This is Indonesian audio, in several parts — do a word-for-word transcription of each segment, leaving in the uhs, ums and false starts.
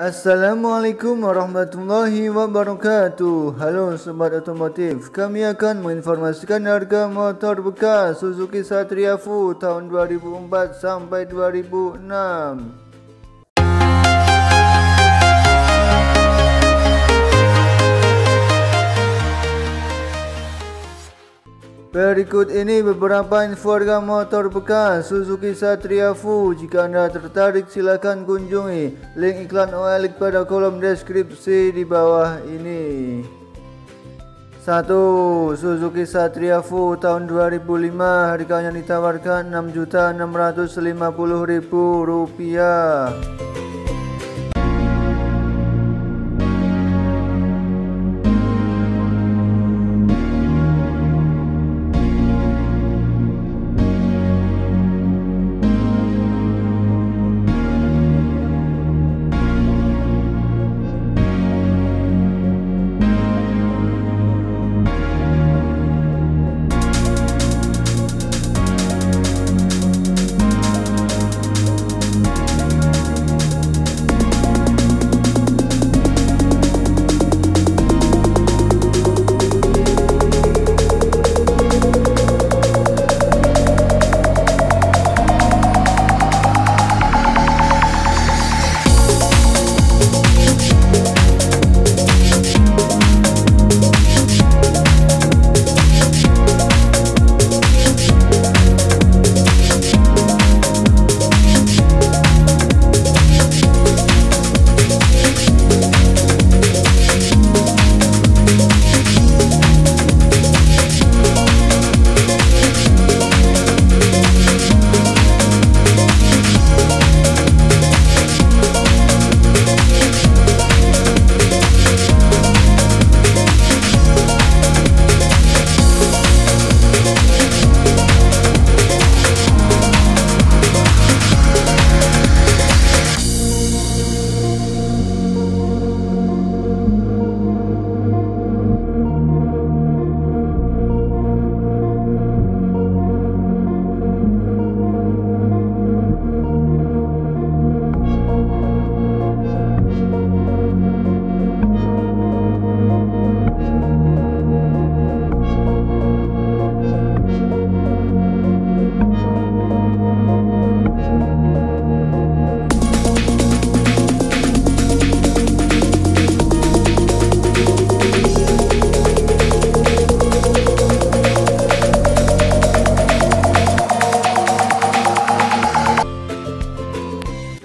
Assalamualaikum warahmatullahi wabarakatuh. Halo sobat otomotif, kami akan menginformasikan harga motor bekas Suzuki Satria F U tahun dua ribu empat sampai dua ribu enam. Berikut ini beberapa info harga motor bekas Suzuki Satria F U. Jika Anda tertarik, silakan kunjungi link iklan O L X pada kolom deskripsi di bawah ini. satu. Suzuki Satria F U tahun dua ribu lima, harganya ditawarkan enam juta enam ratus lima puluh ribu rupiah.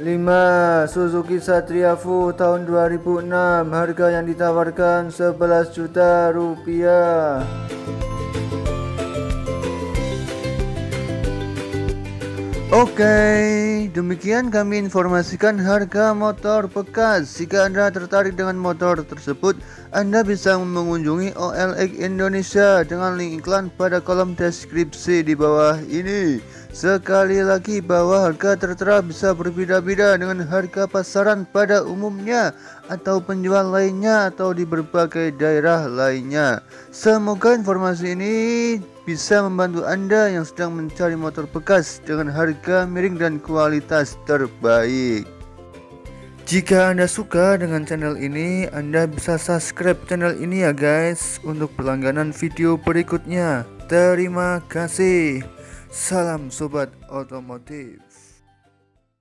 lima. Suzuki Satria F U tahun dua ribu enam, harga yang ditawarkan sebelas juta rupiah. Oke, demikian kami informasikan harga motor bekas. Jika Anda tertarik dengan motor tersebut, Anda bisa mengunjungi O L X Indonesia dengan link iklan pada kolom deskripsi di bawah ini. Sekali lagi, bahwa harga tertera bisa berbeda-beda dengan harga pasaran pada umumnya atau penjual lainnya atau di berbagai daerah lainnya. Semoga informasi ini bisa membantu Anda yang sedang mencari motor bekas dengan harga miring dan kualitas terbaik. Jika Anda suka dengan channel ini, Anda bisa subscribe channel ini ya guys, untuk pelangganan video berikutnya. Terima kasih. Salam sobat otomotif.